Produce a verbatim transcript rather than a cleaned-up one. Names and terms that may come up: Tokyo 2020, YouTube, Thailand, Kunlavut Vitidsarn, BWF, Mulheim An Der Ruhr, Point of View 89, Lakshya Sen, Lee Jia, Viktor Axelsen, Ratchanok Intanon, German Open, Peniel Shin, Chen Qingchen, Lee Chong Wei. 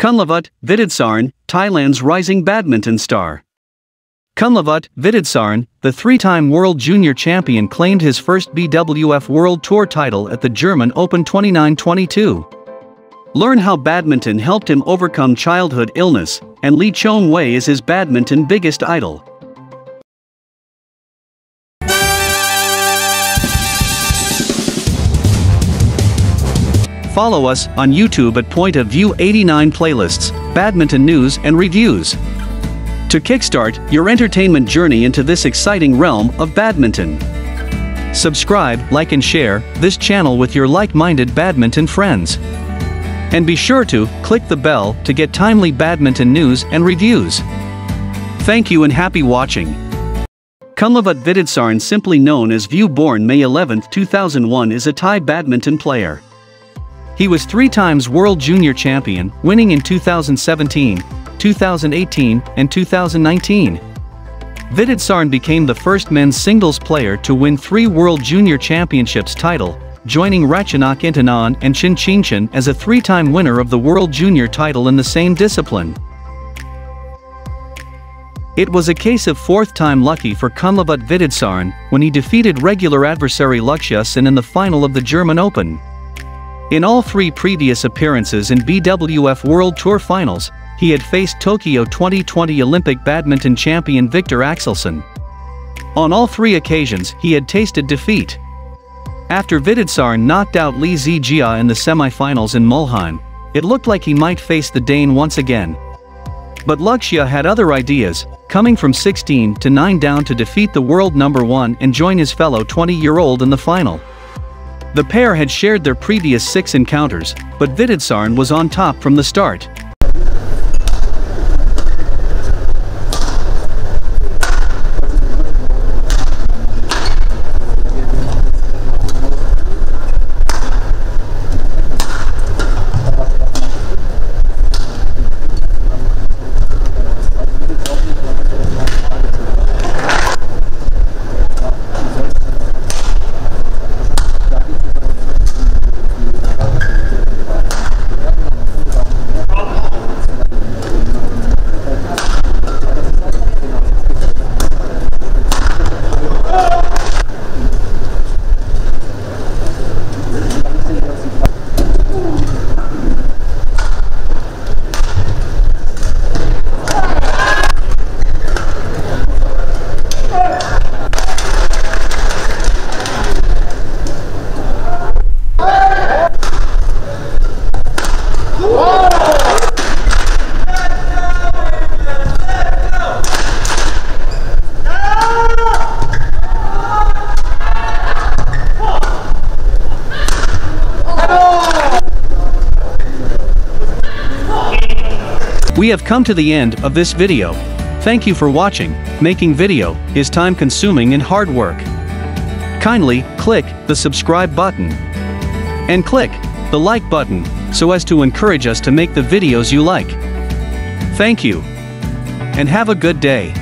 Kunlavut Vitidsarn, Thailand's rising badminton star. Kunlavut Vitidsarn, the three-time World Junior champion, claimed his first B W F World Tour title at the German Open twenty-nine twenty-two. Learn how badminton helped him overcome childhood illness, and Lee Chong Wei is his badminton biggest idol. Follow us on YouTube at Point of View eighty-nine playlists, badminton news and reviews. To kickstart your entertainment journey into this exciting realm of badminton. Subscribe, like and share this channel with your like-minded badminton friends. And be sure to click the bell to get timely badminton news and reviews. Thank you and happy watching. Kunlavut Vitidsarn, simply known as View-born May eleventh two thousand one, is a Thai badminton player. He was three times World Junior champion, winning in two thousand seventeen, two thousand eighteen, and two thousand nineteen. Vitidsarn became the first men's singles player to win three World Junior Championships title, joining Ratchanok Intanon and Chen Qingchen as a three-time winner of the World Junior title in the same discipline. It was a case of fourth time lucky for Kunlavut Vitidsarn when he defeated regular adversary Lakshya Sen in the final of the German Open. In all three previous appearances in B W F World Tour finals, he had faced Tokyo twenty twenty Olympic badminton champion Viktor Axelsen. On all three occasions he had tasted defeat. After Vitidsarn knocked out Lee Jia in the semi-finals in Mulheim, it looked like he might face the Dane once again. But Lakshya had other ideas, coming from sixteen to nine down to defeat the world number one and join his fellow twenty-year-old in the final. The pair had shared their previous six encounters, but Vitidsarn was on top from the start. We have come to the end of this video. Thank you for watching. Making video is time consuming and hard work. Kindly click the subscribe button and click the like button so as to encourage us to make the videos you like. Thank you and have a good day.